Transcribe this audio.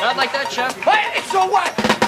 Not like that, Chef. Hey, so what?